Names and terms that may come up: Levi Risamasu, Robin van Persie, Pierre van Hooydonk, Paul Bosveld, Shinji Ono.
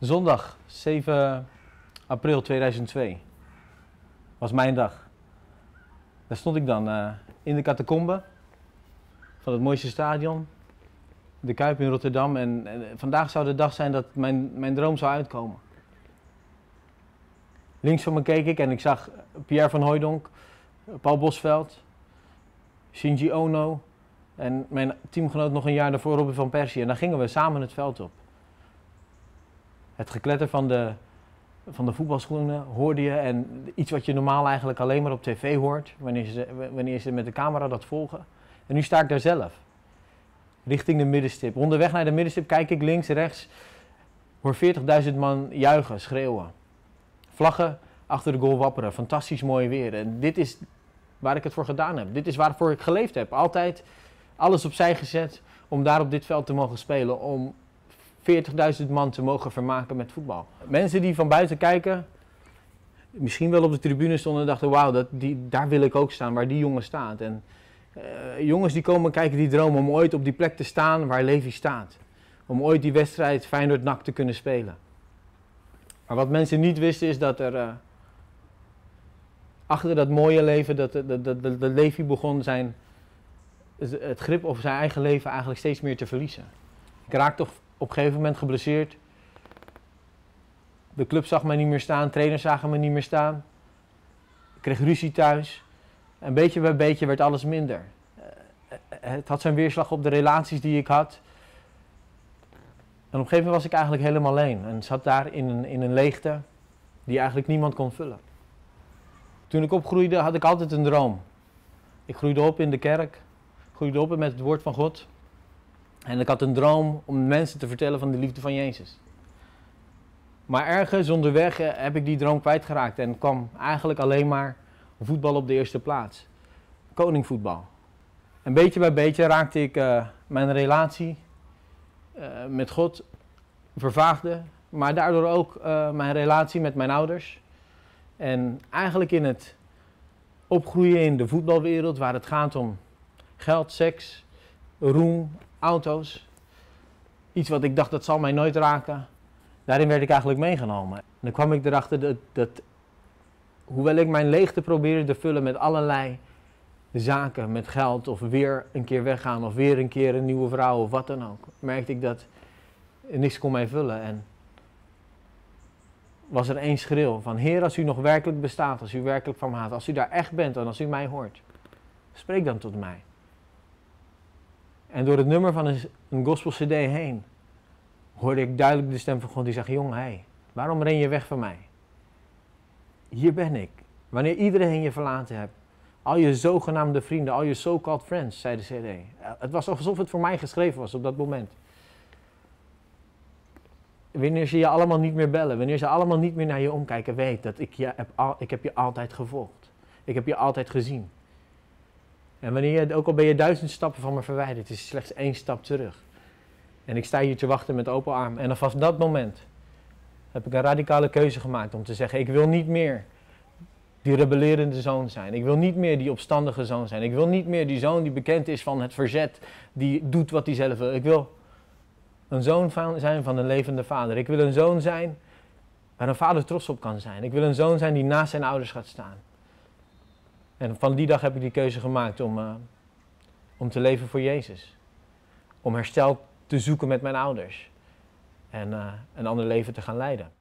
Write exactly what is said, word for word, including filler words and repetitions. Zondag zeven april tweeduizend twee was mijn dag. Daar stond ik dan uh, in de catacombe van het mooiste stadion, de Kuip in Rotterdam. En, en vandaag zou de dag zijn dat mijn, mijn droom zou uitkomen. Links van me keek ik en ik zag Pierre van Hooydonk, Paul Bosveld, Shinji Ono en mijn teamgenoot nog een jaar daarvoor, Robin van Persie. En dan gingen we samen het veld op. Het gekletter van de, van de voetbalschoenen hoorde je en iets wat je normaal eigenlijk alleen maar op tv hoort, wanneer ze, wanneer ze met de camera dat volgen. En nu sta ik daar zelf, richting de middenstip. Onderweg naar de middenstip kijk ik links, rechts, hoor veertigduizend man juichen, schreeuwen. Vlaggen achter de goal wapperen, fantastisch mooi weer. En dit is waar ik het voor gedaan heb, dit is waarvoor ik geleefd heb. Altijd alles opzij gezet om daar op dit veld te mogen spelen, om veertigduizend man te mogen vermaken met voetbal. Mensen die van buiten kijken, misschien wel op de tribune stonden en dachten, wauw, dat, die, daar wil ik ook staan, waar die jongen staat. En uh, jongens die komen kijken, die dromen om ooit op die plek te staan waar Levi staat. Om ooit die wedstrijd Feyenoord-N A C te kunnen spelen. Maar wat mensen niet wisten is dat er uh, achter dat mooie leven, dat, dat, dat, dat, dat Levi begon zijn, het grip op zijn eigen leven eigenlijk steeds meer te verliezen. Ik raak toch op een gegeven moment geblesseerd. De club zag mij niet meer staan, trainers zagen me niet meer staan. Ik kreeg ruzie thuis. En beetje bij beetje werd alles minder. Het had zijn weerslag op de relaties die ik had. En op een gegeven moment was ik eigenlijk helemaal alleen. En zat daar in een, in een leegte die eigenlijk niemand kon vullen. Toen ik opgroeide had ik altijd een droom. Ik groeide op in de kerk. Groeide op met het woord van God. En ik had een droom om mensen te vertellen van de liefde van Jezus. Maar ergens onderweg heb ik die droom kwijtgeraakt en kwam eigenlijk alleen maar voetbal op de eerste plaats. Koningvoetbal. En beetje bij beetje raakte ik uh, mijn relatie uh, met God vervaagde, maar daardoor ook uh, mijn relatie met mijn ouders. En eigenlijk in het opgroeien in de voetbalwereld, waar het gaat om geld, seks, roem, auto's, iets wat ik dacht dat zal mij nooit raken, daarin werd ik eigenlijk meegenomen. En dan kwam ik erachter dat, dat hoewel ik mijn leegte probeerde te vullen met allerlei zaken, met geld of weer een keer weggaan of weer een keer een nieuwe vrouw of wat dan ook, merkte ik dat niks kon mij vullen. En was er één schreeuw van: Heer, als u nog werkelijk bestaat, als u werkelijk van me haat, als u daar echt bent en als u mij hoort, spreek dan tot mij. En door het nummer van een gospel cd heen hoorde ik duidelijk de stem van God die zegt: jong, hey, waarom ren je weg van mij? Hier ben ik. Wanneer iedereen je verlaten hebt, al je zogenaamde vrienden, al je so-called friends, zei de cd. Het was alsof het voor mij geschreven was op dat moment. Wanneer ze je allemaal niet meer bellen, wanneer ze allemaal niet meer naar je omkijken, weet dat ik je heb, al, ik heb je altijd gevolgd. Ik heb je altijd gezien. En wanneer je, ook al ben je duizend stappen van me verwijderd, is slechts één stap terug. En ik sta hier te wachten met open arm. En vanaf dat moment heb ik een radicale keuze gemaakt om te zeggen: ik wil niet meer die rebellerende zoon zijn. Ik wil niet meer die opstandige zoon zijn. Ik wil niet meer die zoon die bekend is van het verzet, die doet wat hij zelf wil. Ik wil een zoon van, zijn van een levende vader. Ik wil een zoon zijn waar een vader trots op kan zijn. Ik wil een zoon zijn die naast zijn ouders gaat staan. En van die dag heb ik die keuze gemaakt om, uh, om te leven voor Jezus. Om herstel te zoeken met mijn ouders. En uh, een ander leven te gaan leiden.